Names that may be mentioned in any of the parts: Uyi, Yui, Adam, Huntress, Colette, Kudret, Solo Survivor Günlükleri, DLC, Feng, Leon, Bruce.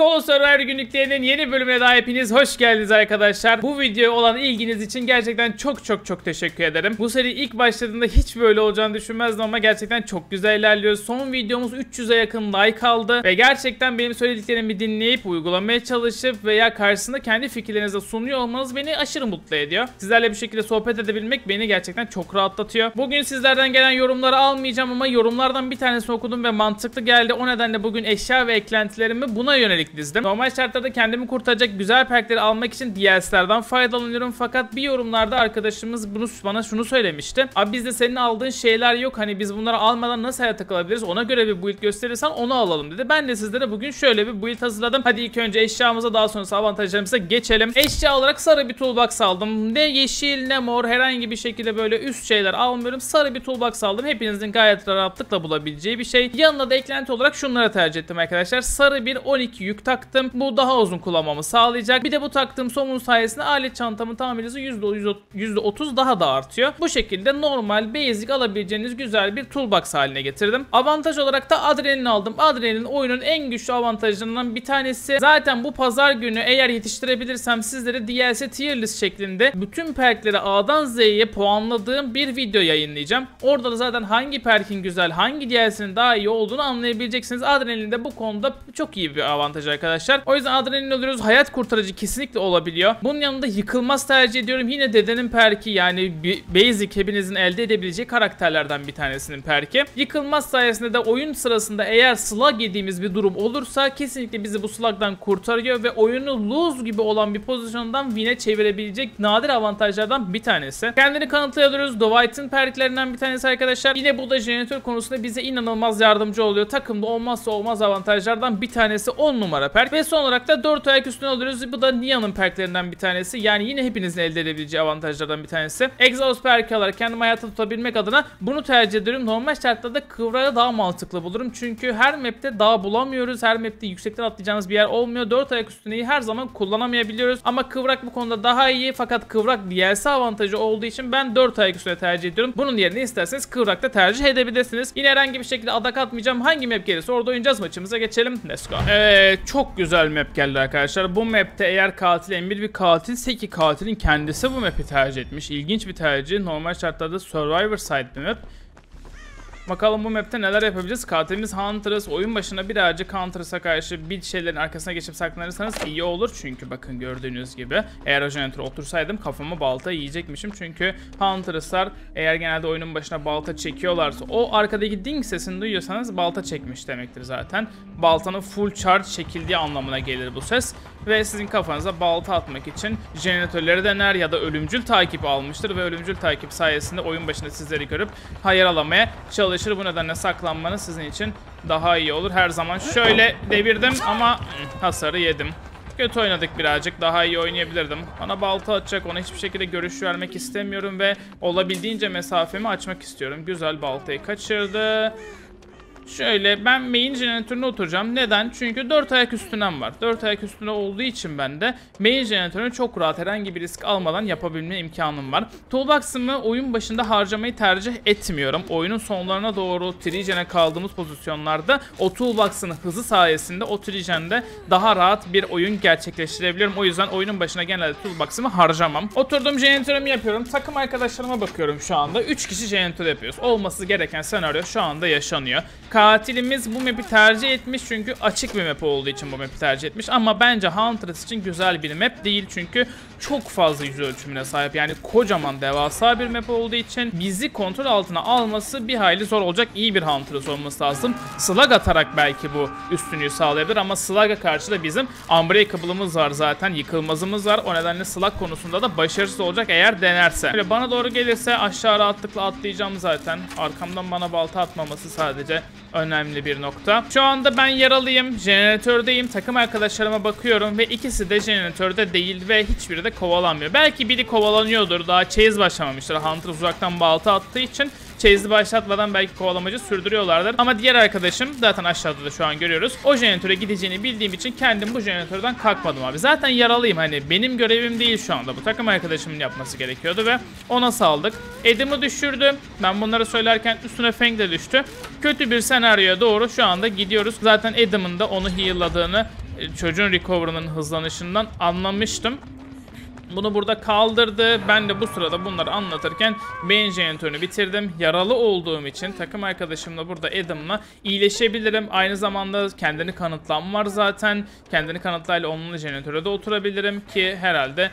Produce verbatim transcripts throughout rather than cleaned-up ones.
Solo Survivor Günlüklerinin yeni bölümüne daha hepiniz hoş geldiniz arkadaşlar. Bu videoya olan ilginiz için gerçekten çok çok çok teşekkür ederim. Bu seri ilk başladığında hiç böyle olacağını düşünmezdim ama gerçekten çok güzel ilerliyoruz. Son videomuz üç yüze yakın like aldı ve gerçekten benim söylediklerimi dinleyip uygulamaya çalışıp veya karşısında kendi fikirlerinizi sunuyor olmanız beni aşırı mutlu ediyor. Sizlerle bir şekilde sohbet edebilmek beni gerçekten çok rahatlatıyor. Bugün sizlerden gelen yorumları almayacağım ama yorumlardan bir tanesini okudum ve mantıklı geldi. O nedenle bugün eşya ve eklentilerimi buna yönelik dizdim. Normal şartlarda kendimi kurtaracak güzel perkleri almak için D L C'lerden faydalanıyorum fakat bir yorumlarda arkadaşımız Bruce bana şunu söylemişti. Abi bizde senin aldığın şeyler yok, hani biz bunları almadan nasıl hayata kalabiliriz, ona göre bir build gösterirsen onu alalım dedi. Ben de sizlere bugün şöyle bir build hazırladım. Hadi ilk önce eşyamıza, daha sonrası avantajlarımıza geçelim. Eşya olarak sarı bir toolbox aldım. Ne yeşil ne mor, herhangi bir şekilde böyle üst şeyler almıyorum. Sarı bir toolbox aldım. Hepinizin gayet rahatlıkla bulabileceği bir şey. Yanına da eklenti olarak şunları tercih ettim arkadaşlar. Sarı bir on iki yük taktım. Bu daha uzun kullanmamı sağlayacak. Bir de bu taktığım somun sayesinde alet çantamın tamir hızı yüzde otuz daha da artıyor. Bu şekilde normal basic alabileceğiniz güzel bir toolbox haline getirdim. Avantaj olarak da adrenalin aldım. Adrenalin oyunun en güçlü avantajlarından bir tanesi. Zaten bu pazar günü eğer yetiştirebilirsem sizlere D L C tier list şeklinde bütün perkleri A'dan Z'ye puanladığım bir video yayınlayacağım. Orada da zaten hangi perkin güzel, hangi D L C'nin daha iyi olduğunu anlayabileceksiniz. Adrenalin de bu konuda çok iyi bir avantaj arkadaşlar. O yüzden adrenalin alıyoruz. Hayat kurtarıcı kesinlikle olabiliyor. Bunun yanında yıkılmaz tercih ediyorum. Yine dedenin perki, yani basic hepinizin elde edebileceği karakterlerden bir tanesinin perki. Yıkılmaz sayesinde de oyun sırasında eğer slug yediğimiz bir durum olursa kesinlikle bizi bu slug'dan kurtarıyor ve oyunu lose gibi olan bir pozisyondan win'e çevirebilecek nadir avantajlardan bir tanesi. Kendini kanıtlayabiliyoruz. Dwight'ın perklerinden bir tanesi arkadaşlar. Yine bu da jeneratör konusunda bize inanılmaz yardımcı oluyor. Takımda olmazsa olmaz avantajlardan bir tanesi. on numara perk. Ve son olarak da dört ayak üstüne alıyoruz. Bu da Leon'un perklerinden bir tanesi. Yani yine hepinizin elde edebileceği avantajlardan bir tanesi. Exhaust perki alarak kendimi hayatta tutabilmek adına bunu tercih ediyorum. Normal şartlarda kıvrağı daha mantıklı bulurum. Çünkü her map'te dağ bulamıyoruz. Her map'te yüksekten atlayacağınız bir yer olmuyor. dört ayak üstüneyi her zaman kullanamayabiliyoruz. Ama kıvrak bu konuda daha iyi. Fakat kıvrak D L C avantajı olduğu için ben dört ayak üstüne tercih ediyorum. Bunun yerine isterseniz kıvrak da tercih edebilirsiniz. Yine herhangi bir şekilde adak atmayacağım. Hangi map gelirse orada oynayacağız. Maçımıza geçelim. Let's go. Evet. Çok güzel map geldi arkadaşlar. Bu map'te eğer katil emir bir katilse ki katilin kendisi bu map'i tercih etmiş. İlginç bir tercih. Normal şartlarda Survivor side bir map. Bakalım bu map'te neler yapabileceğiz. Katilimiz Huntress. Oyun başına birazcık Huntress'a karşı bir şeylerin arkasına geçip saklanırsanız iyi olur. Çünkü bakın gördüğünüz gibi eğer o jeneratörü otursaydım kafama balta yiyecekmişim. Çünkü Huntress'lar eğer genelde oyunun başına balta çekiyorlarsa o arkadaki ding sesini duyuyorsanız balta çekmiş demektir zaten. Baltanın full charge çekildiği anlamına gelir bu ses. Ve sizin kafanıza balta atmak için jeneratörleri dener ya da ölümcül takip almıştır. Ve ölümcül takip sayesinde oyun başında sizleri görüp hayır alamaya çalışır. Bu nedenle saklanmanız sizin için daha iyi olur. Her zaman şöyle devirdim ama hasarı yedim. Kötü oynadık birazcık. Daha iyi oynayabilirdim. Bana balta atacak. Ona hiçbir şekilde görüş vermek istemiyorum ve olabildiğince mesafemi açmak istiyorum. Güzel, baltayı kaçırdı. Şöyle ben main jeneratörüne oturacağım. Neden? Çünkü dört ayak üstünem var. dört ayak üstüne olduğu için ben de main jeneratörünü çok rahat herhangi bir risk almadan yapabilme imkanım var. Toolbox'ımı oyun başında harcamayı tercih etmiyorum. Oyunun sonlarına doğru trigene kaldığımız pozisyonlarda o toolbox'ın hızı sayesinde o trigende daha rahat bir oyun gerçekleştirebiliyorum. O yüzden oyunun başına genelde toolbox'ımı harcamam. Oturduğum jeneratörümü yapıyorum. Takım arkadaşlarıma bakıyorum şu anda. üç kişi jeneratör yapıyoruz. Olması gereken senaryo şu anda yaşanıyor. Katilimiz bu map'i tercih etmiş çünkü açık bir map olduğu için bu map'i tercih etmiş ama bence Huntress için güzel bir map değil çünkü çok fazla yüz ölçümüne sahip, yani kocaman devasa bir map olduğu için bizi kontrol altına alması bir hayli zor olacak. İyi bir Huntress olması lazım. Slug atarak belki bu üstünlüğü sağlayabilir ama slug'a karşı da bizim unbreakable'ımız var zaten, yıkılmazımız var. O nedenle slug konusunda da başarısız olacak eğer denerse. Böyle bana doğru gelirse aşağı rahatlıkla atlayacağım zaten. Arkamdan bana balta atmaması sadece önemli bir nokta. Şu anda ben yaralıyım. Jeneratördeyim. Takım arkadaşlarıma bakıyorum ve ikisi de jeneratörde değil ve hiçbiri de kovalanmıyor. Belki biri kovalanıyordur. Daha chase başlamamıştır. Hunter uzaktan balta attığı için chase'i başlatmadan belki kovalamacı sürdürüyorlardır. Ama diğer arkadaşım zaten aşağıda da şu an görüyoruz. O jeneratöre gideceğini bildiğim için kendim bu jeneratörden kalkmadım abi. Zaten yaralıyım. Hani benim görevim değil şu anda. Bu takım arkadaşımın yapması gerekiyordu ve ona saldık. Adam'ı düşürdü. Ben bunları söylerken üstüne Feng de düştü. Kötü bir senaryoya doğru şu anda gidiyoruz. Zaten Adam'ın da onu heal'ladığını çocuğun recover'ının hızlanışından anlamıştım. Bunu burada kaldırdı. Ben de bu sırada bunları anlatırken beyin jenitörünü bitirdim. Yaralı olduğum için takım arkadaşımla burada Adam'la iyileşebilirim. Aynı zamanda kendini kanıtlam var zaten. Kendini kanıtlayla onunla jenitörde de oturabilirim ki herhalde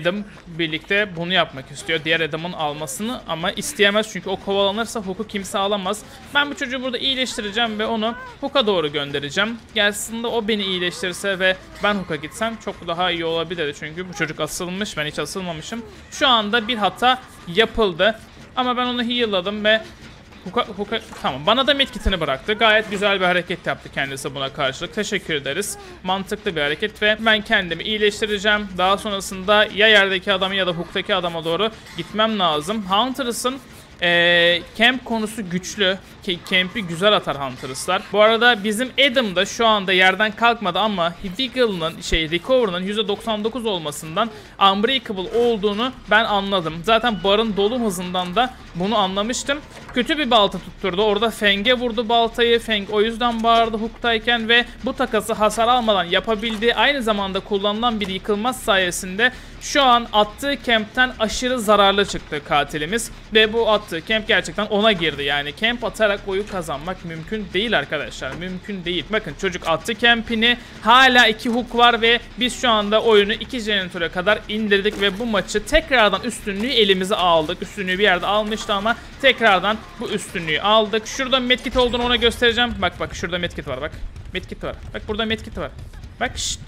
Adam birlikte bunu yapmak istiyor. Diğer Adam'ın almasını ama isteyemez çünkü o kovalanırsa Hook'u kimse alamaz. Ben bu çocuğu burada iyileştireceğim ve onu Hook'a doğru göndereceğim. Gelsin de o beni iyileştirirse ve ben Hook'a gitsem çok daha iyi olabilirdi. Çünkü bu çocuk asılmış, ben hiç asılmamışım. Şu anda bir hata yapıldı ama ben onu heal'ladım ve Hook'a, Hook'a, tamam, bana da medkitini bıraktı. Gayet güzel bir hareket yaptı kendisi buna karşılık. Teşekkür ederiz. Mantıklı bir hareket ve ben kendimi iyileştireceğim. Daha sonrasında ya yerdeki adamı ya da Hook'taki adama doğru gitmem lazım. Huntress'ın Ee, camp konusu güçlü. Camp'i güzel atar Huntress'lar. Bu arada bizim Adam da şu anda yerden kalkmadı ama Hivigal'ın şey Recover'ın yüzde doksan dokuz olmasından Unbreakable olduğunu ben anladım. Zaten barın dolu hızından da bunu anlamıştım. Kötü bir balta tutturdu. Orada Feng'e vurdu baltayı. Feng o yüzden bağırdı Hook'tayken ve bu takası hasar almadan yapabildi. Aynı zamanda kullanılan bir yıkılmaz sayesinde şu an attığı camp'ten aşırı zararlı çıktı katilimiz. Ve bu at Camp gerçekten ona girdi. Yani camp atarak oyu kazanmak mümkün değil arkadaşlar. Mümkün değil. Bakın çocuk attı campini. Hala iki hook var ve biz şu anda oyunu iki jeneratöre kadar indirdik ve bu maçı tekrardan üstünlüğü elimize aldık. Üstünlüğü bir yerde almıştı ama tekrardan bu üstünlüğü aldık. Şurada medkit olduğunu ona göstereceğim. Bak bak şurada medkit var bak. Medkit var. Bak burada medkit var. Bak şşt.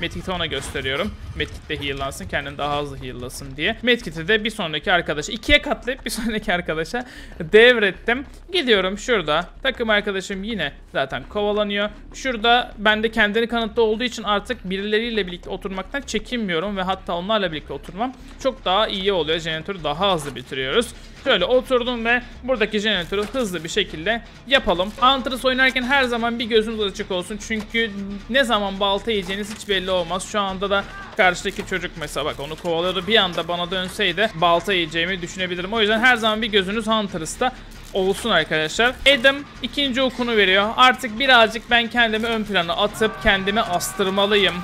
Medkit'i ona gösteriyorum. Medkit de heallansın. Kendini daha hızlı heallasın diye. Medkit'i de bir sonraki arkadaşa ikiye katlayıp bir sonraki arkadaşa devrettim. Gidiyorum şurada. Takım arkadaşım yine zaten kovalanıyor. Şurada ben de kendini kanıtlı olduğu için artık birileriyle birlikte oturmaktan çekinmiyorum. Ve hatta onlarla birlikte oturmam çok daha iyi oluyor. Jeneratörü daha hızlı bitiriyoruz. Şöyle oturdum ve buradaki jeneratörü hızlı bir şekilde yapalım. Huntress oynarken her zaman bir gözünüz açık olsun. Çünkü ne zaman balta yiyeceğiniz hiç belli olmaz. Şu anda da karşıdaki çocuk mesela bak onu kovalıyordu. Bir anda bana dönseydi balta yiyeceğimi düşünebilirim. O yüzden her zaman bir gözünüz Huntress'ta olsun arkadaşlar. Adam ikinci okunu veriyor. Artık birazcık ben kendimi ön plana atıp kendimi astırmalıyım.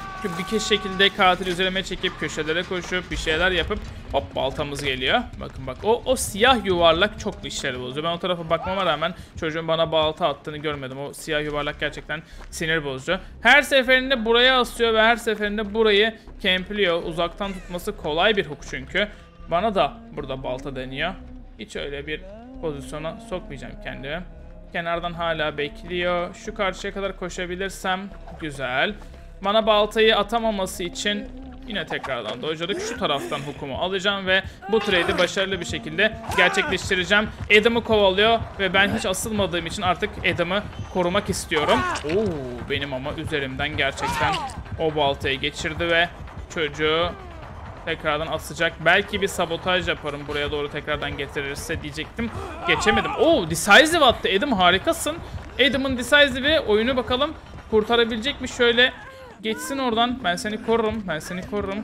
Bir şekilde katil üzerime çekip köşelere koşup bir şeyler yapıp hop baltamız geliyor. Bakın bak o, o siyah yuvarlak çok işleri bozuyor. Ben o tarafa bakmama rağmen çocuğun bana balta attığını görmedim. O siyah yuvarlak gerçekten sinir bozucu. Her seferinde buraya asıyor ve her seferinde burayı kempliyor. Uzaktan tutması kolay bir hook çünkü. Bana da burada balta deniyor. Hiç öyle bir pozisyona sokmayacağım kendimi. Kenardan hala bekliyor. Şu karşıya kadar koşabilirsem güzel. Bana baltayı atamaması için yine tekrardan dojladık. Şu taraftan hukumu alacağım ve bu trade'i başarılı bir şekilde gerçekleştireceğim. Adam'ı kovalıyor ve ben hiç asılmadığım için artık Adam'ı korumak istiyorum. Oo, benim ama üzerimden gerçekten o baltayı geçirdi ve çocuğu tekrardan asacak. Belki bir sabotaj yaparım buraya doğru tekrardan getirirse diyecektim. Geçemedim. Oo, decisive attı. Adam harikasın. Adam'ın decisive'i oyunu bakalım kurtarabilecek mi? Şöyle geçsin oradan. Ben seni korurum. Ben seni korurum.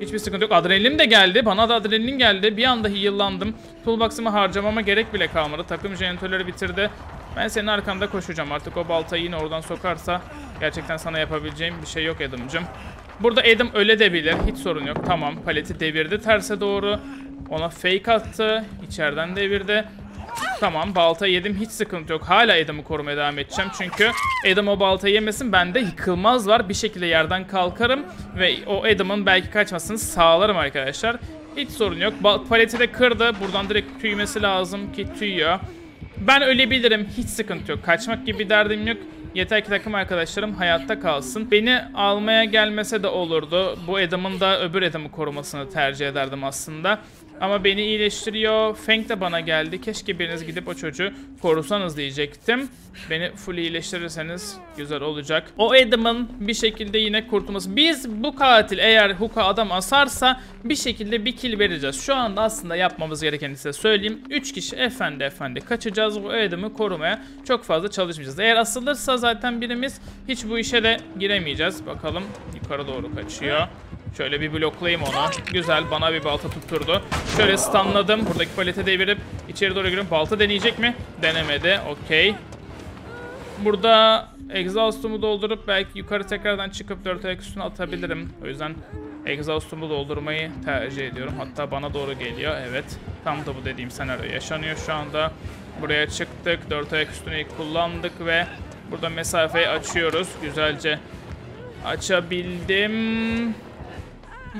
Hiçbir sıkıntı yok. Adrenalin de geldi. Bana da adrenalin geldi. Bir anda heal'landım. Toolbox'ımı harcamama gerek bile kalmadı. Takım jenitörleri bitirdi. Ben senin arkamda koşacağım. Artık o baltayı yine oradan sokarsa gerçekten sana yapabileceğim bir şey yok Adam'cığım. Burada Adam öle de bilir. Hiç sorun yok. Tamam. Paleti devirdi terse doğru. Ona fake attı. İçeriden devirdi. Tamam, balta yedim, hiç sıkıntı yok. Hala Adam'ı korumaya devam edeceğim çünkü Adam o baltayı yemesin, bende yıkılmaz var. Bir şekilde yerden kalkarım ve o Adam'ın belki kaçmasını sağlarım arkadaşlar. Hiç sorun yok. Paleti de kırdı, buradan direkt tüymesi lazım ki tüyüyor. Ben ölebilirim, hiç sıkıntı yok. Kaçmak gibi bir derdim yok. Yeter ki takım arkadaşlarım hayatta kalsın. Beni almaya gelmese de olurdu. Bu Adam'ın da öbür Adam'ı korumasını tercih ederdim aslında. Ama beni iyileştiriyor. Feng de bana geldi. Keşke biriniz gidip o çocuğu korusanız diyecektim. Beni full iyileştirirseniz güzel olacak. O Adam'ın bir şekilde yine kurtulması. Biz bu katil eğer Hook'a adam asarsa bir şekilde bir kill vereceğiz. Şu anda aslında yapmamız gerekeni size söyleyeyim. üç kişi efendi efendi kaçacağız. Bu Adam'ı korumaya çok fazla çalışmayacağız. Eğer asılırsa zaten birimiz hiç bu işe de giremeyeceğiz. Bakalım yukarı doğru kaçıyor. Şöyle bir bloklayayım ona. Güzel, bana bir balta tutturdu. Şöyle stunladım. Buradaki palete devirip içeri doğru giriyorum. Balta deneyecek mi? Denemedi. Okey. Burada Exhaust'umu doldurup belki yukarı tekrardan çıkıp dört ayak üstüne atabilirim. O yüzden exhaust'umu doldurmayı tercih ediyorum. Hatta bana doğru geliyor. Evet. Tam da bu dediğim senaryo yaşanıyor şu anda. Buraya çıktık. dört ayak üstüneyi kullandık ve burada mesafeyi açıyoruz. Güzelce açabildim.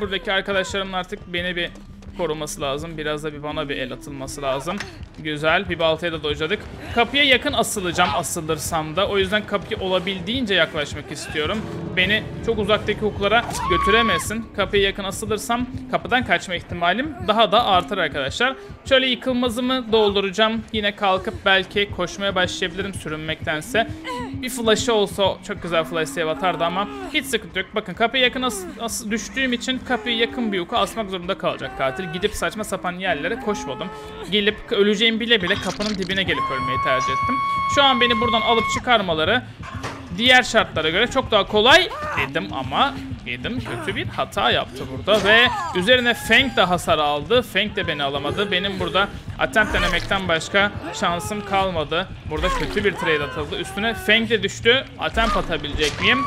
Buradaki arkadaşlarımın artık beni bir koruması lazım. Biraz da bir bana bir el atılması lazım. Güzel. Bir baltaya da dojladık. Kapıya yakın asılacağım asılırsam da. O yüzden kapıya olabildiğince yaklaşmak istiyorum. Beni çok uzaktaki huklara götüremesin. Kapıya yakın asılırsam kapıdan kaçma ihtimalim daha da artar arkadaşlar. Şöyle yıkılmazımı dolduracağım. Yine kalkıp belki koşmaya başlayabilirim sürünmektense. Bir flash'ı olsa çok güzel flash save atardı ama hiç sıkıntı yok. Bakın kapıya yakın as as düştüğüm için kapıya yakın bir hukuka asmak zorunda kalacak katil. Gidip saçma sapan yerlere koşmadım. Gelip öleceğim bile bile kapının dibine gelip ölmeyi tercih ettim. Şu an beni buradan alıp çıkarmaları diğer şartlara göre çok daha kolay dedim ama dedim kötü bir hata yaptı burada ve üzerine Feng de hasar aldı. Feng de beni alamadı. Benim burada attempt denemekten başka şansım kalmadı. Burada kötü bir trade atıldı. Üstüne Feng de düştü. Attempt atabilecek miyim?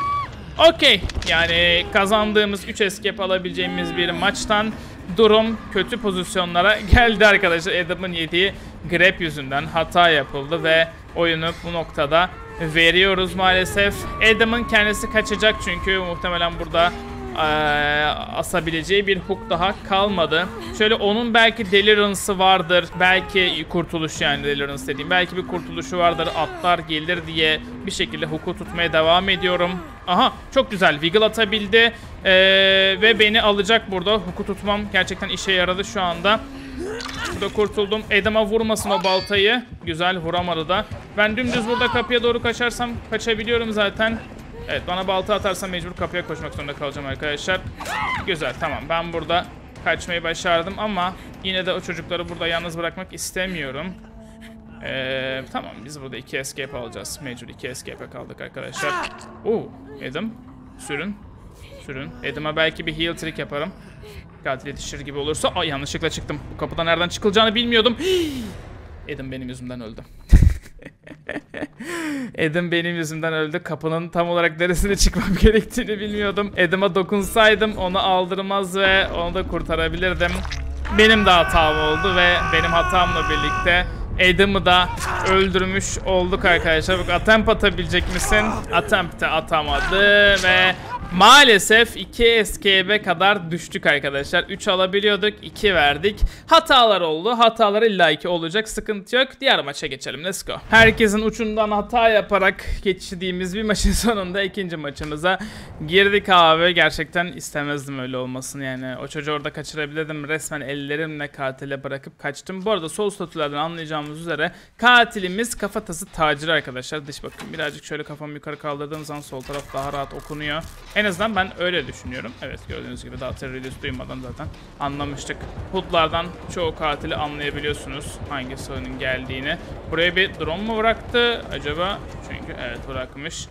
Okey. Yani kazandığımız üç escape alabileceğimiz bir maçtan durum kötü pozisyonlara geldi arkadaşlar. Adam'ın yediği grab yüzünden hata yapıldı ve oyunu bu noktada veriyoruz maalesef. Adam'ın kendisi kaçacak çünkü muhtemelen burada ee, asabileceği bir hook daha kalmadı. Şöyle onun belki delirance'ı vardır. Belki kurtuluş yani delirance'ı dediğim. Belki bir kurtuluşu vardır. Atlar gelir diye bir şekilde hook'u tutmaya devam ediyorum. Aha çok güzel wiggle atabildi. Ee, ve beni alacak burada. Hook'u tutmam gerçekten işe yaradı şu anda. Burada kurtuldum. Adam'a vurmasın o baltayı. Güzel vuramadı da. Ben dümdüz burada kapıya doğru kaçarsam kaçabiliyorum zaten. Evet bana balta atarsam mecbur kapıya koşmak zorunda kalacağım arkadaşlar. Güzel tamam ben burada kaçmayı başardım ama yine de o çocukları burada yalnız bırakmak istemiyorum. Ee, tamam biz burada iki escape alacağız. Mecbur iki escape'e kaldık arkadaşlar. Oo Adam sürün. Sürün. Adam'a belki bir heal trick yaparım. Katil yetişir gibi olursa. Ay yanlışlıkla çıktım. Bu kapıdan nereden çıkılacağını bilmiyordum. Adam benim yüzümden öldü. Adam benim yüzümden öldü. Kapının tam olarak neresine çıkmam gerektiğini bilmiyordum. Adam'a dokunsaydım onu aldırmaz ve onu da kurtarabilirdim. Benim de hatam oldu ve benim hatamla birlikte Adam'ı da öldürmüş olduk arkadaşlar. Bak attempt atabilecek misin? Attempt'e atamadı ve maalesef iki escape'e kadar düştük arkadaşlar. üç alabiliyorduk, iki verdik. Hatalar oldu. Hatalar illaki olacak. Sıkıntı yok. Diğer maça geçelim. Let's go. Herkesin uçundan hata yaparak geçtiğimiz bir maçın sonunda ikinci maçımıza girdik abi. Gerçekten istemezdim öyle olmasını yani. O çocuğu orada kaçırabilirdim. Resmen ellerimle katile bırakıp kaçtım. Bu arada sol statülerden anlayacağımız üzere katilimiz kafatası taciri arkadaşlar. Dış bakın birazcık şöyle kafamı yukarı kaldırdığım zaman sol taraf daha rahat okunuyor. En azından ben öyle düşünüyorum. Evet gördüğünüz gibi daha terörist duymadan zaten anlamıştık. H U D'lardan çoğu katili anlayabiliyorsunuz hangi sorunun geldiğini. Buraya bir drone mu bıraktı acaba? Çünkü evet bırakmış.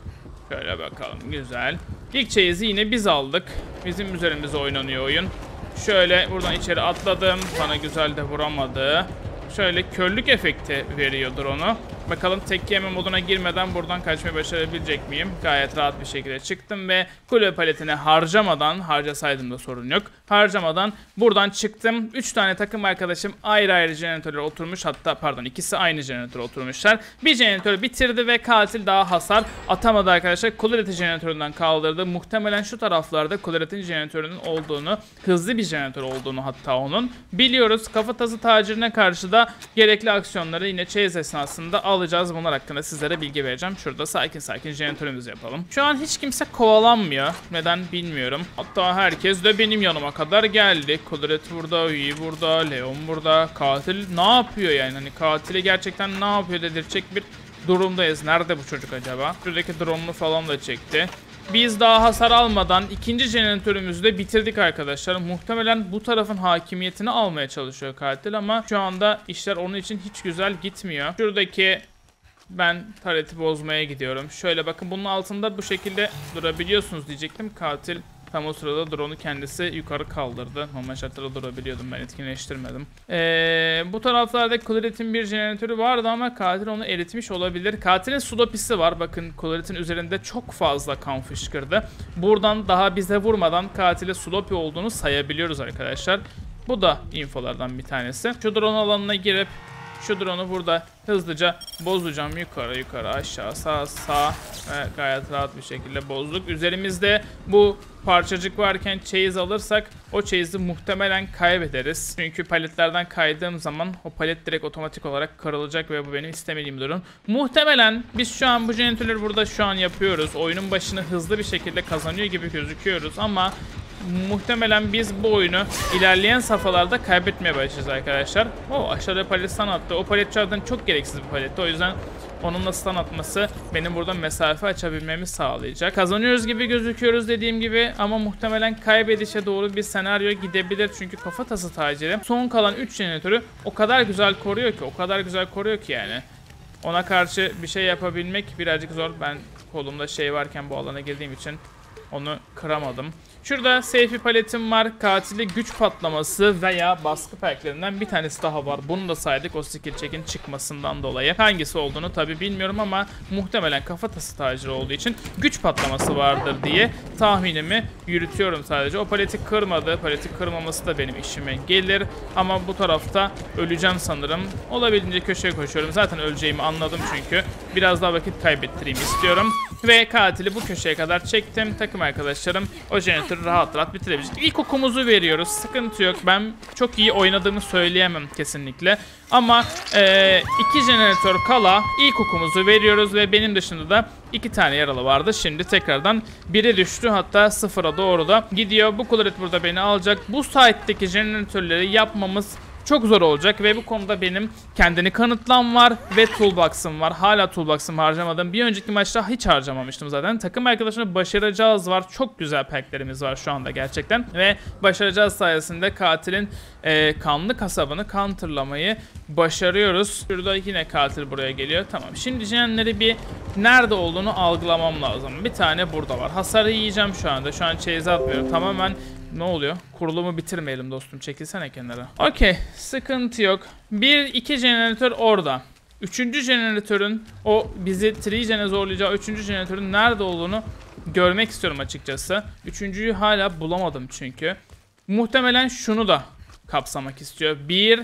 Şöyle bakalım güzel. İlk çeyizi yine biz aldık. Bizim üzerimize oynanıyor oyun. Şöyle buradan içeri atladım. Bana güzel de vuramadı. Şöyle körlük efekti veriyordur onu. Bakalım tek yeme moduna girmeden buradan kaçmayı başarabilecek miyim? Gayet rahat bir şekilde çıktım ve kule paletini harcamadan, harcasaydım da sorun yok. Harcamadan buradan çıktım. üç tane takım arkadaşım ayrı ayrı jeneratöre oturmuş. Hatta pardon ikisi aynı jeneratöre oturmuşlar. Bir jeneratörü bitirdi ve katil daha hasar atamadı arkadaşlar. Kuleret'i jeneratöründen kaldırdı. Muhtemelen şu taraflarda Kuleret'in jeneratörünün olduğunu, hızlı bir jeneratör olduğunu hatta onun biliyoruz. Kafatası tacirine karşı da gerekli aksiyonları yine chase esnasında alıyoruz. Alacağız. Bunlar hakkında sizlere bilgi vereceğim. Şurada sakin sakin jeneratörümüzü yapalım. Şu an hiç kimse kovalanmıyor. Neden bilmiyorum. Hatta herkes de benim yanıma kadar geldi. Kudret burada, Uyi burada, Leon burada. Katil ne yapıyor yani? Hani katili gerçekten ne yapıyor dedirtecek bir durumdayız. Nerede bu çocuk acaba? Şuradaki drone'unu falan da çekti. Biz daha hasar almadan ikinci jeneratörümüzü de bitirdik arkadaşlar. Muhtemelen bu tarafın hakimiyetini almaya çalışıyor katil ama şu anda işler onun için hiç güzel gitmiyor. Şuradaki ben tareti bozmaya gidiyorum. Şöyle bakın bunun altında bu şekilde durabiliyorsunuz diyecektim. Katil Tam o sırada drone'u kendisi yukarı kaldırdı. Normal şartlarda durabiliyordum, ben etkinleştirmedim. Ee, bu taraflarda Kudret'in bir jeneratörü vardı ama katil onu eritmiş olabilir. Katilin sudopisi var. Bakın Kudret'in üzerinde çok fazla kan fışkırdı. Buradan daha bize vurmadan katile sudopi olduğunu sayabiliyoruz arkadaşlar. Bu da infolardan bir tanesi. Şu drone alanına girip şu drone'u burada hızlıca bozacağım. Yukarı yukarı aşağı sağ sağ. Evet, gayet rahat bir şekilde bozduk. Üzerimizde bu parçacık varken çeyiz alırsak o çeyizi muhtemelen kaybederiz. Çünkü paletlerden kaydığım zaman o palet direkt otomatik olarak kırılacak ve bu benim istemediğim durum. Muhtemelen biz şu an bu jeneratörleri burada şu an yapıyoruz. Oyunun başını hızlı bir şekilde kazanıyor gibi gözüküyoruz ama muhtemelen biz bu oyunu ilerleyen safhalarda kaybetmeye başlayacağız arkadaşlar. O aşağıda palet stun attı. O palet çarptan çok gereksiz bir paletti. O yüzden onunla stun atması benim burada mesafe açabilmemi sağlayacak. Kazanıyoruz gibi gözüküyoruz dediğim gibi ama muhtemelen kaybedişe doğru bir senaryo gidebilir. Çünkü kafatası taciri son kalan üç jeneratörü o kadar güzel koruyor ki. O kadar güzel koruyor ki yani. Ona karşı bir şey yapabilmek birazcık zor. Ben kolumda şey varken bu alana girdiğim için onu kıramadım. Şurada safety paletim var. Katili güç patlaması veya baskı perklerinden bir tanesi daha var. Bunu da saydık o skill check'in çıkmasından dolayı. Hangisi olduğunu tabi bilmiyorum ama muhtemelen kafatası taciri olduğu için güç patlaması vardır diye tahminimi yürütüyorum sadece. O paleti kırmadı. Paleti kırmaması da benim işime gelir. Ama bu tarafta öleceğim sanırım. Olabildiğince köşeye koşuyorum. Zaten öleceğimi anladım çünkü. Biraz daha vakit kaybettireyim istiyorum. Ve katili bu köşeye kadar çektim. Takım arkadaşlarım o jeneratörü rahat rahat bitirebiliriz. İlk okumuzu veriyoruz. Sıkıntı yok. Ben çok iyi oynadığımı söyleyemem kesinlikle. Ama e, iki jeneratör kala ilk okumuzu veriyoruz ve benim dışında da iki tane yaralı vardı. Şimdi tekrardan bire düştü. Hatta sıfıra doğru da gidiyor. Bu Kudret burada beni alacak. Bu site'deki jeneratörleri yapmamız çok zor olacak ve bu konuda benim kendini kanıtlam var ve toolbox'ım var. Hala toolbox'ımı harcamadım. Bir önceki maçta hiç harcamamıştım zaten. Takım arkadaşına başaracağız var. Çok güzel packlerimiz var şu anda gerçekten. Ve başaracağız sayesinde katilin e, kanlı kasabını counterlamayı başarıyoruz. Şurada yine katil buraya geliyor. Tamam, şimdi jenenleri bir nerede olduğunu algılamam lazım. Bir tane burada var. Hasarı yiyeceğim şu anda. Şu an çeyiz atmıyorum. Tamamen ne oluyor? Kurulumu bitirmeyelim dostum. Çekilsene kenara. Okey. Sıkıntı yok. Bir, iki jeneratör orada. Üçüncü jeneratörün o bizi Trigen'e zorlayacağı üçüncü jeneratörün nerede olduğunu görmek istiyorum açıkçası. Üçüncüyü hala bulamadım çünkü. Muhtemelen şunu da kapsamak istiyor. Bir,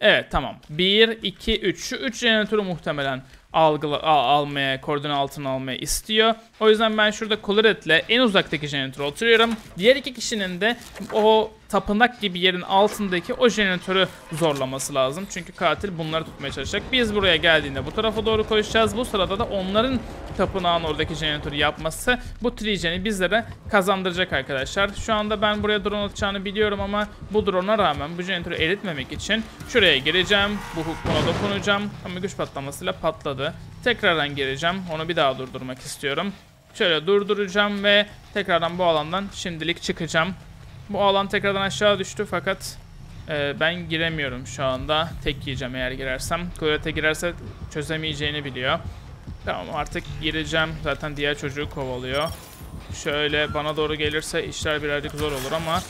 evet tamam. Bir, iki, üç. Şu üç jeneratörü muhtemelen algıla, al, almaya, koordinat altına almaya istiyor. O yüzden ben şurada Colette'le en uzaktaki jeneratöre oturuyorum. Diğer iki kişinin de o tapınak gibi yerin altındaki o jeneratörü zorlaması lazım. Çünkü katil bunları tutmaya çalışacak. Biz buraya geldiğinde bu tarafa doğru koşacağız. Bu sırada da onların tapınağın oradaki jeneratörü yapması bu Trigen'i bizlere kazandıracak arkadaşlar. Şu anda ben buraya drone atacağını biliyorum ama bu drone'a rağmen bu jeneratörü eritmemek için şuraya gireceğim. Bu hukmuna dokunacağım. Ama güç patlamasıyla patladı. Tekrardan gireceğim. Onu bir daha durdurmak istiyorum. Şöyle durduracağım ve tekrardan bu alandan şimdilik çıkacağım. Bu alan tekrardan aşağı düştü fakat e, ben giremiyorum şu anda. Tek yiyeceğim eğer girersem. Kudret'e girerse çözemeyeceğini biliyor. Tamam, artık gireceğim. Zaten diğer çocuğu kovalıyor. Şöyle bana doğru gelirse işler birazcık zor olur ama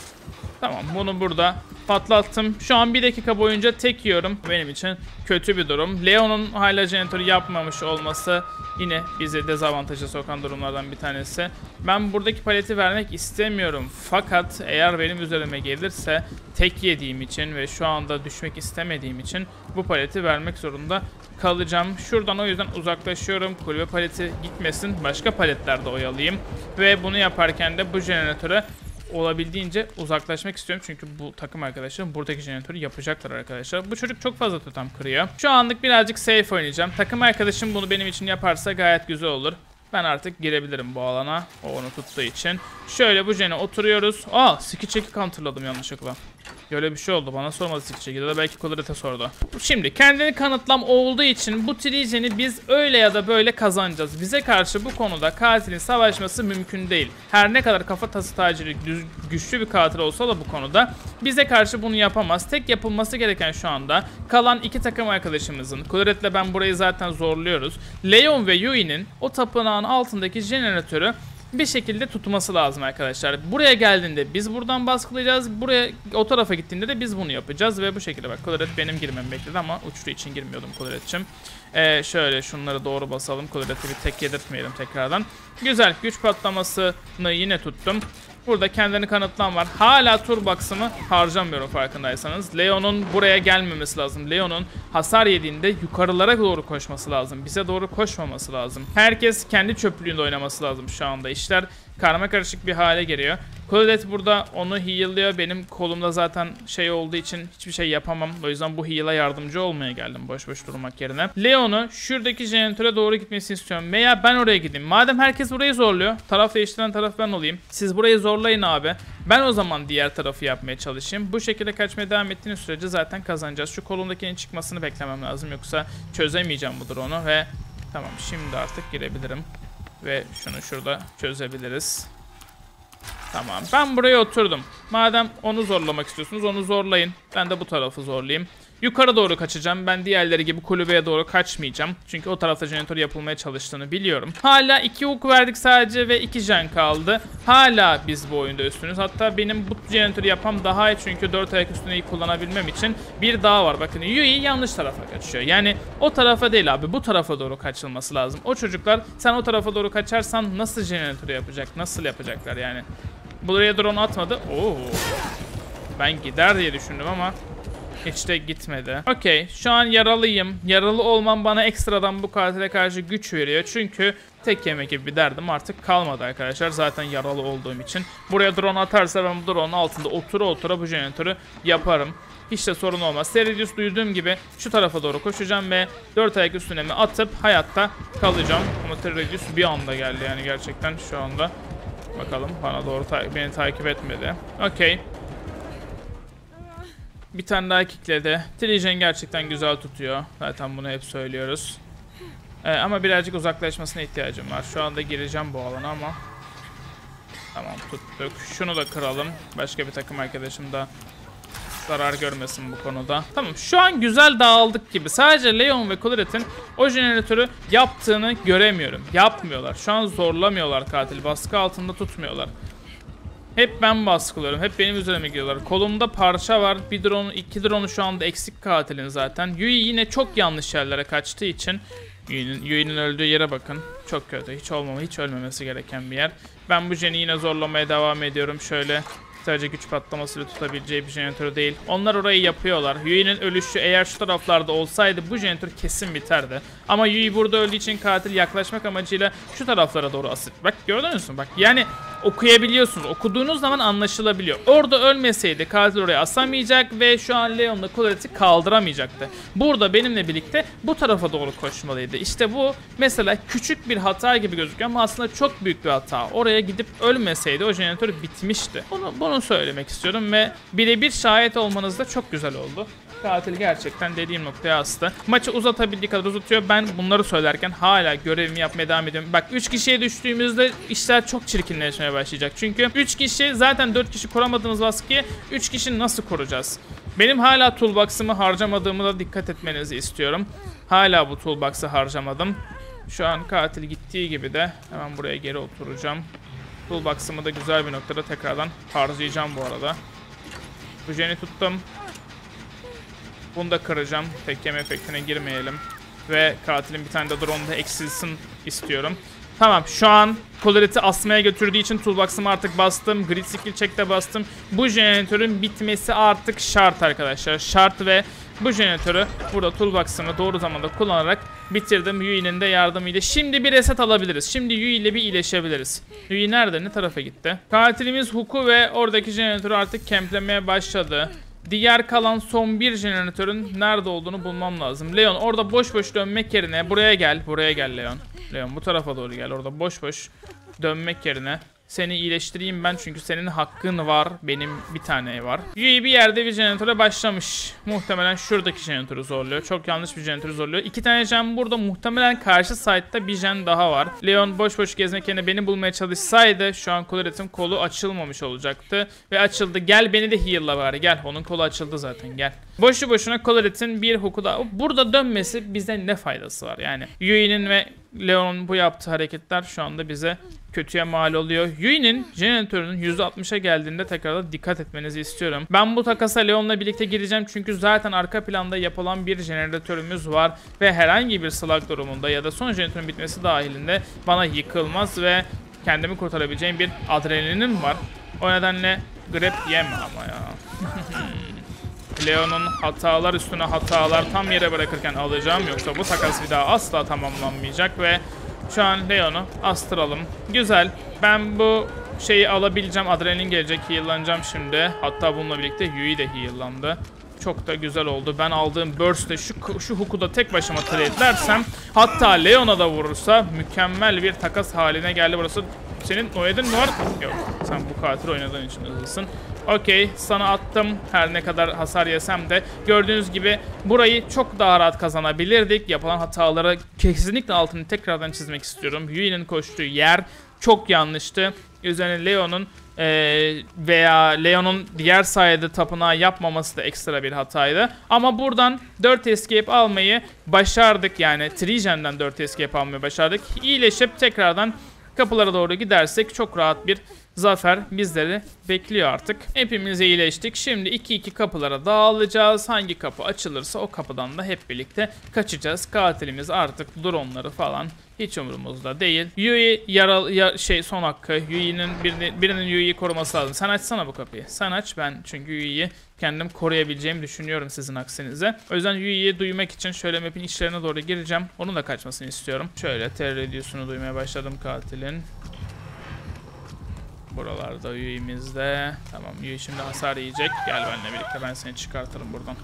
tamam, bunu burada patlattım. Şu an bir dakika boyunca tek yiyorum. Benim için kötü bir durum. Leon'un hala jeneratörü yapmamış olması yine bizi dezavantaja sokan durumlardan bir tanesi. Ben buradaki paleti vermek istemiyorum. Fakat eğer benim üzerime gelirse tek yediğim için ve şu anda düşmek istemediğim için bu paleti vermek zorunda kalacağım. Şuradan o yüzden uzaklaşıyorum. Kulübe paleti gitmesin. Başka paletlerde oyalayayım. Ve bunu yaparken de bu jeneratöre olabildiğince uzaklaşmak istiyorum. Çünkü bu takım arkadaşlarım buradaki jeneratörü yapacaklar arkadaşlar. Bu çocuk çok fazla totem kırıyor. Şu anlık birazcık safe oynayacağım. Takım arkadaşım bunu benim için yaparsa gayet güzel olur. Ben artık girebilirim bu alana. O onu tuttuğu için. Şöyle bu jene oturuyoruz. Aa, skill check'i counterladım yanlışlıkla. Böyle bir şey oldu. Bana sormadı skill check'i. De belki Kudret'e sordu. Şimdi kendini kanıtlam olduğu için bu Trigen'i biz öyle ya da böyle kazanacağız. Bize karşı bu konuda katilin savaşması mümkün değil. Her ne kadar kafatası taciri güçlü bir katil olsa da bu konuda bize karşı bunu yapamaz. Tek yapılması gereken şu anda kalan iki takım arkadaşımızın, Kudret'le ben burayı zaten zorluyoruz. Leon ve Yui'nin o tapınağın altındaki jeneratörü bir şekilde tutması lazım arkadaşlar. Buraya geldiğinde biz buradan baskılayacağız. Buraya, o tarafa gittiğinde de biz bunu yapacağız. Ve bu şekilde bak, Colette benim girmemi bekledi ama uçtuğu için girmiyordum Colette'cim. Ee, şöyle şunları doğru basalım. Colette'i bir tek yedirtmeyelim tekrardan. Güzel, güç patlamasını yine tuttum. Burada kendini kanıtlan var. Hala turbox'ımı harcamıyorum farkındaysanız. Leon'un buraya gelmemesi lazım. Leon'un hasar yediğinde yukarılara doğru koşması lazım. Bize doğru koşmaması lazım. Herkes kendi çöplüğünde oynaması lazım şu anda. İşler karma karışık bir hale geliyor. Colette burada onu heal'lıyor. Benim kolumda zaten şey olduğu için hiçbir şey yapamam. O yüzden bu heal'a yardımcı olmaya geldim boş boş durmak yerine. Leon'u şuradaki jeneratöre doğru gitmesini istiyorum. Veya ben oraya gideyim. Madem herkes burayı zorluyor. Taraf değiştiren taraf ben olayım. Siz burayı zorlayın abi. Ben o zaman diğer tarafı yapmaya çalışayım. Bu şekilde kaçmaya devam ettiğiniz sürece zaten kazanacağız. Şu kolumdakinin çıkmasını beklemem lazım. Yoksa çözemeyeceğim bu drone'u ve tamam, şimdi artık girebilirim. Ve şunu şurada çözebiliriz. Tamam, ben buraya oturdum. Madem onu zorlamak istiyorsunuz, onu zorlayın. Ben de bu tarafı zorlayayım. Yukarı doğru kaçacağım. Ben diğerleri gibi kulübeye doğru kaçmayacağım. Çünkü o tarafta jeneratör yapılmaya çalıştığını biliyorum. Hala iki hook verdik sadece ve iki jen kaldı. Hala biz bu oyunda üstünüz. Hatta benim bu jeneratörü yapmam daha iyi. Çünkü dört ayak üstüneyi kullanabilmem için bir daha var. Bakın Yui yanlış tarafa kaçıyor. Yani o tarafa değil abi, bu tarafa doğru kaçılması lazım. O çocuklar, sen o tarafa doğru kaçarsan nasıl jeneratörü yapacak? Nasıl yapacaklar yani? Buraya drone atmadı. Oo. Ben gider diye düşündüm ama hiç de gitmedi. Okey, şu an yaralıyım. Yaralı olmam bana ekstradan bu katile karşı güç veriyor. Çünkü tek yeme gibi bir derdim artık kalmadı arkadaşlar. Zaten yaralı olduğum için. Buraya drone atarsa ben bu drone'un altında otura otura bu jeneratörü yaparım. Hiç de sorun olmaz. Seridius duyduğum gibi şu tarafa doğru koşacağım ve dört ayak üstüne mi atıp hayatta kalacağım. Ama Seridius bir anda geldi yani gerçekten şu anda. Bakalım, bana doğru ta beni takip etmedi. Okey. Bir tane daha kickledi. Trigen gerçekten güzel tutuyor. Zaten bunu hep söylüyoruz. Ee, ama birazcık uzaklaşmasına ihtiyacım var. Şu anda gireceğim bu alana ama. Tamam, tuttuk. Şunu da kıralım. Başka bir takım arkadaşım da zarar görmesin bu konuda. Tamam, şu an güzel dağıldık gibi. Sadece Leon ve Colette'in o jeneratörü yaptığını göremiyorum. Yapmıyorlar. Şu an zorlamıyorlar katil. Baskı altında tutmuyorlar. Hep ben baskılıyorum. Hep benim üzerime giriyorlar. Kolumda parça var. Bir drone, iki drone şu anda eksik katilin zaten. Yui yine çok yanlış yerlere kaçtığı için. Yui'nin öldüğü yere bakın. Çok kötü. Hiç olmama, hiç ölmemesi gereken bir yer. Ben bu jeni yine zorlamaya devam ediyorum. Şöyle sadece güç patlamasıyla tutabileceği bir jeneratör değil. Onlar orayı yapıyorlar. Yui'nin ölüşü eğer şu taraflarda olsaydı bu jeneratör kesin biterdi. Ama Yui burada öldüğü için katil yaklaşmak amacıyla şu taraflara doğru asıl. Bak gördünüz mü? Bak yani okuyabiliyorsunuz. Okuduğunuz zaman anlaşılabiliyor. Orada ölmeseydi katil oraya asamayacak ve şu an Leon'la Colette'i kaldıramayacaktı. Burada benimle birlikte bu tarafa doğru koşmalıydı. İşte bu mesela küçük bir hata gibi gözüküyor ama aslında çok büyük bir hata. Oraya gidip ölmeseydi o jeneratör bitmişti. Bunu, bunu söylemek istiyorum ve birebir şahit olmanız da çok güzel oldu. Katil gerçekten dediğim noktaya astı. Maçı uzatabildiği kadar uzatıyor. Ben bunları söylerken hala görevimi yapmaya devam ediyorum. Bak üç kişiye düştüğümüzde işler çok çirkinleşmeye başlayacak. Çünkü üç kişi zaten dört kişi koramadığımız baskıyı üç kişi nasıl koruyacağız? Benim hala toolbox'ımı harcamadığımı da dikkat etmenizi istiyorum. Hala bu toolbox'ı harcamadım. Şu an katil gittiği gibi de hemen buraya geri oturacağım. Toolbox'ımı da güzel bir noktada tekrardan harcayacağım bu arada. Bu jeni tuttum. Bunu da kıracağım. Tek yeme efektine girmeyelim. Ve katilin bir tane de drone'da eksilsin istiyorum. Tamam, şu an Colette'i asmaya götürdüğü için toolbox'ımı artık bastım. Grid skill check de bastım. Bu jeneratörün bitmesi artık şart arkadaşlar. Şart ve bu jeneratörü burada toolbox'ımı doğru zamanda kullanarak bitirdim. Yui'nin de yardımıyla. Şimdi bir reset alabiliriz. Şimdi Yui ile bir iyileşebiliriz. Yui nerede? Ne tarafa gitti? Katilimiz Hook'u ve oradaki jeneratörü artık kemplemeye başladı. Diğer kalan son bir jeneratörün nerede olduğunu bulmam lazım. Leon orada boş boş dönmek yerine buraya gel. Buraya gel Leon. Leon bu tarafa doğru gel. Orada boş boş dönmek yerine seni iyileştireyim ben. Çünkü senin hakkın var. Benim bir tane var. Yui bir yerde bir jeneratöre başlamış. Muhtemelen şuradaki jeneratörü zorluyor. Çok yanlış bir jeneratörü zorluyor. İki tane jen burada. Muhtemelen karşı side'da bir jen daha var. Leon boş boş gezmek yerine beni bulmaya çalışsaydı şu an Colette'in kolu açılmamış olacaktı. Ve açıldı. Gel beni de heal'la bari. Gel. Onun kolu açıldı zaten. Gel. Boşu boşuna Colette'in bir hook'u da. Burada dönmesi bize ne faydası var? Yani Yui'nin ve Leon'un bu yaptığı hareketler şu anda bize kötüye mal oluyor. Yui'nin jeneratörünün yüzde altmış'a geldiğinde tekrardan dikkat etmenizi istiyorum. Ben bu takasa Leon'la birlikte gireceğim çünkü zaten arka planda yapılan bir jeneratörümüz var ve herhangi bir slug durumunda ya da son jeneratörün bitmesi dahilinde bana yıkılmaz ve kendimi kurtarabileceğim bir adrenalinim var. O nedenle grab yeme ama ya. Leon'un hatalar üstüne hatalar tam yere bırakırken alacağım, yoksa bu takas bir daha asla tamamlanmayacak ve şu an Leon'u astıralım. Güzel. Ben bu şeyi alabileceğim. Adrenalin gelecek. Heal'lanacağım şimdi. Hatta bununla birlikte Yui de heal'landı. Çok da güzel oldu. Ben aldığım burst'te şu, şu hook'u da tek başıma trade'lersem, hatta Leon'a da vurursa mükemmel bir takas haline geldi. Burası senin oynadın mı var? Yok. Sen bu katil oynadığın için hızlısın. Okey. Sana attım. Her ne kadar hasar yesem de. Gördüğünüz gibi burayı çok daha rahat kazanabilirdik. Yapılan hatalara kesinlikle altını tekrardan çizmek istiyorum. Yui'nin koştuğu yer çok yanlıştı. Üzerine Leon'un veya Leon'un diğer sayede tapınağı yapmaması da ekstra bir hataydı. Ama buradan dört escape almayı başardık. Yani Trigen'den dört escape almayı başardık. İyileşip tekrardan kapılara doğru gidersek çok rahat bir zafer bizleri bekliyor artık. Hepimiz iyileştik. Şimdi iki iki kapılara dağılacağız. Hangi kapı açılırsa o kapıdan da hep birlikte kaçacağız. Katilimiz artık droneları falan hiç umurumuzda değil. Yui yaralı ya, şey son hakkı. Yui'nin birinin, birinin Yui'yi koruması lazım. Sen açsana bu kapıyı. Sen aç, ben çünkü Yui'yi kendim koruyabileceğimi düşünüyorum sizin aksinize. O yüzden Yui'yi duymak için şöyle map'in içlerine doğru gireceğim. Onun da kaçmasını istiyorum. Şöyle terör ediyorsunuz, duymaya başladım katilin. Buralarda Yui'mizde. Tamam, Yui şimdi hasar yiyecek. Gel benimle birlikte, ben seni çıkartırım buradan.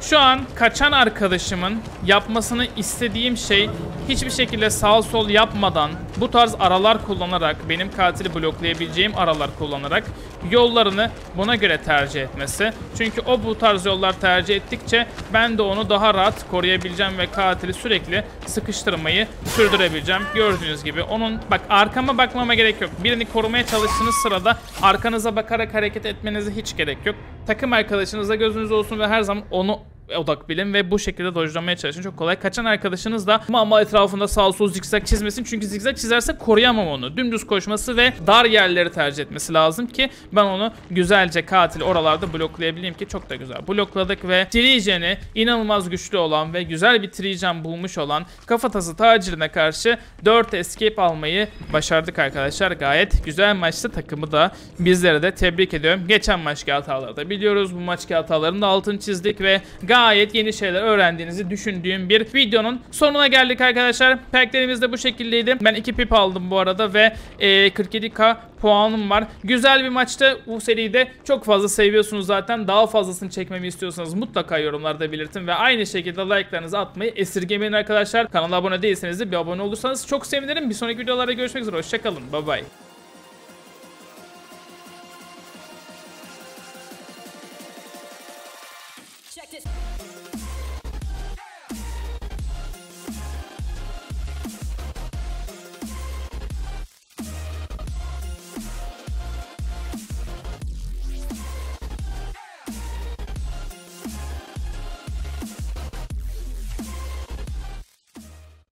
Şu an kaçan arkadaşımın yapmasını istediğim şey, hiçbir şekilde sağ sol yapmadan bu tarz aralar kullanarak, benim katili bloklayabileceğim aralar kullanarak yollarını buna göre tercih etmesi. Çünkü o bu tarz yollar tercih ettikçe ben de onu daha rahat koruyabileceğim ve katili sürekli sıkıştırmayı sürdürebileceğim. Gördüğünüz gibi onun, bak arkama bakmama gerek yok. Birini korumaya çalıştığınız sırada arkanıza bakarak hareket etmenize hiç gerek yok. Takım arkadaşınıza gözünüz olsun ve her zaman onu odak bilin ve bu şekilde dojlamaya çalışın. Çok kolay. Kaçan arkadaşınız da ama etrafında sağ sol zikzak çizmesin. Çünkü zikzak çizerse koruyamam onu. Dümdüz koşması ve dar yerleri tercih etmesi lazım ki ben onu güzelce katili oralarda bloklayabileyim ki çok da güzel blokladık ve Trigen'i inanılmaz güçlü olan ve güzel bir Trigen bulmuş olan kafatası tacirine karşı dört escape almayı başardık arkadaşlar. Gayet güzel maçtı. Takımı da, bizlere de tebrik ediyorum. Geçen maçki hataları da biliyoruz. Bu maçki hataların da altını çizdik ve gayet yeni şeyler öğrendiğinizi düşündüğüm bir videonun sonuna geldik arkadaşlar. Packlerimiz de bu şekildeydi. Ben iki pip aldım bu arada ve kırk yedi k puanım var. Güzel bir maçtı. Bu seriyi de çok fazla seviyorsunuz zaten. Daha fazlasını çekmemi istiyorsanız mutlaka yorumlarda belirtin ve aynı şekilde like'larınızı atmayı esirgemeyin arkadaşlar. Kanala abone değilseniz de bir abone olursanız çok sevinirim. Bir sonraki videolarda görüşmek üzere. Hoşçakalın. Bye bye. Check this.